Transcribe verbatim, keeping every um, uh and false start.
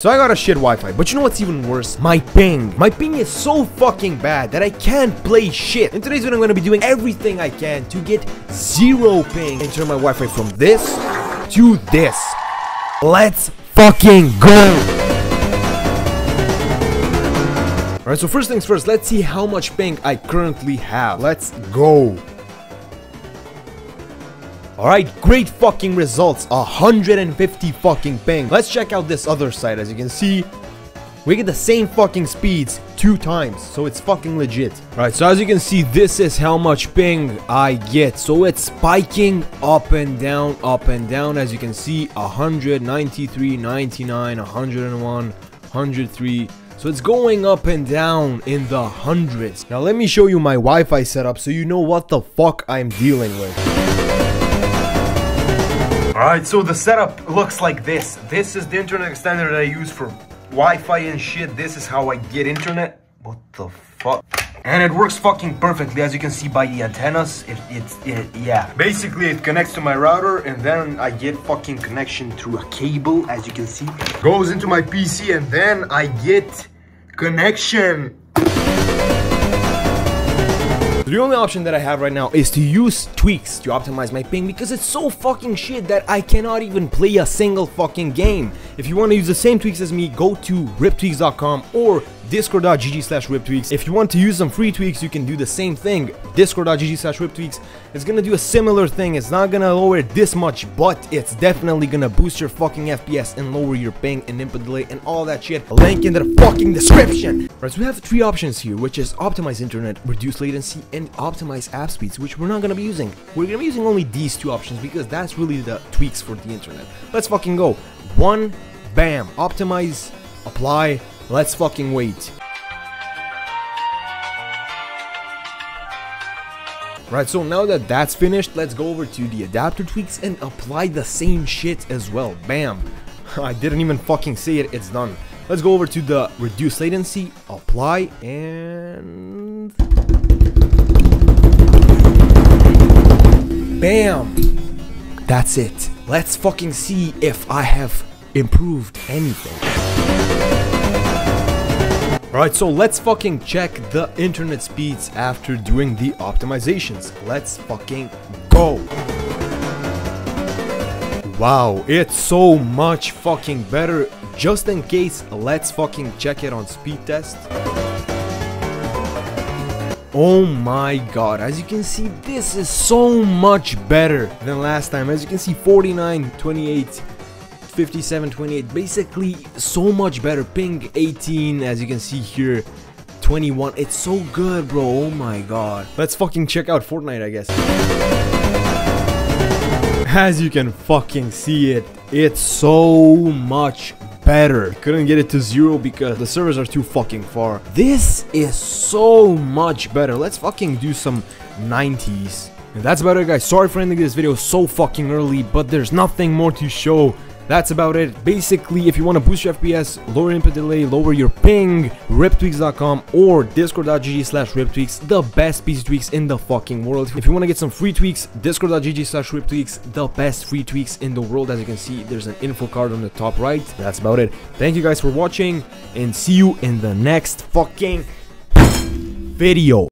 So I got a shit Wi-Fi, but you know what's even worse? My ping. My ping is so fucking bad that I can't play shit. In today's video, I'm gonna be doing everything I can to get zero ping and turn my Wi-Fi from this to this. Let's fucking go! Alright, so first things first, let's see how much ping I currently have. Let's go! Alright, great fucking results, one hundred fifty fucking ping. Let's check out this other side. As you can see, we get the same fucking speeds two times, so it's fucking legit. Alright, so as you can see, this is how much ping I get. So it's spiking up and down, up and down. As you can see, one hundred, ninety-three, ninety-nine, one oh one, one oh three. So it's going up and down in the hundreds. Now let me show you my Wi-Fi setup so you know what the fuck I'm dealing with. Alright, so the setup looks like this. This is the internet extender that I use for Wi-Fi and shit. This is how I get internet. What the fuck? And it works fucking perfectly, as you can see by the antennas. It, it's, it, yeah. Basically, it connects to my router, and then I get fucking connection through a cable, as you can see. Goes into my P C, and then I get connection. The only option that I have right now is to use tweaks to optimize my ping because it's so fucking shit that I cannot even play a single fucking game. If you want to use the same tweaks as me, go to rip tweaks dot com or discord dot g g slash rip tweaks. If you want to use some free tweaks, you can do the same thing. discord dot g g slash rip tweaks. It's gonna do a similar thing. It's not gonna lower it this much, but it's definitely gonna boost your fucking F P S and lower your ping and input delay and all that shit. Link in the fucking description. Right, so we have three options here, which is optimize internet, reduce latency, and optimize app speeds, which we're not gonna be using. We're gonna be using only these two options because that's really the tweaks for the internet. Let's fucking go. One, bam, optimize, apply. Let's fucking wait. Right, so now that that's finished, let's go over to the adapter tweaks and apply the same shit as well. Bam. I didn't even fucking say it, it's done. Let's go over to the reduce latency, apply, and... bam. That's it. Let's fucking see if I have improved anything. Alright, so let's fucking check the internet speeds after doing the optimizations. Let's fucking go! Wow, it's so much fucking better. Just in case, let's fucking check it on speed test. Oh my god, as you can see, this is so much better than last time. As you can see, forty-nine, twenty-eight. fifty-seven, twenty-eight, basically so much better. Ping eighteen, as you can see here, twenty-one. It's so good, bro. Oh my god. Let's fucking check out Fortnite, I guess. As you can fucking see it, it's so much better. Couldn't get it to zero because the servers are too fucking far. This is so much better. Let's fucking do some nineties. And that's about it, guys. Sorry for ending this video so fucking early, but there's nothing more to show. That's about it. Basically, if you want to boost your F P S, lower input delay, lower your ping, rip tweaks dot com or discord dot g g slash rip tweaks, the best P C tweaks in the fucking world. If you want to get some free tweaks, discord dot g g slash rip tweaks, the best free tweaks in the world. As you can see, there's an info card on the top right. That's about it. Thank you guys for watching and see you in the next fucking video.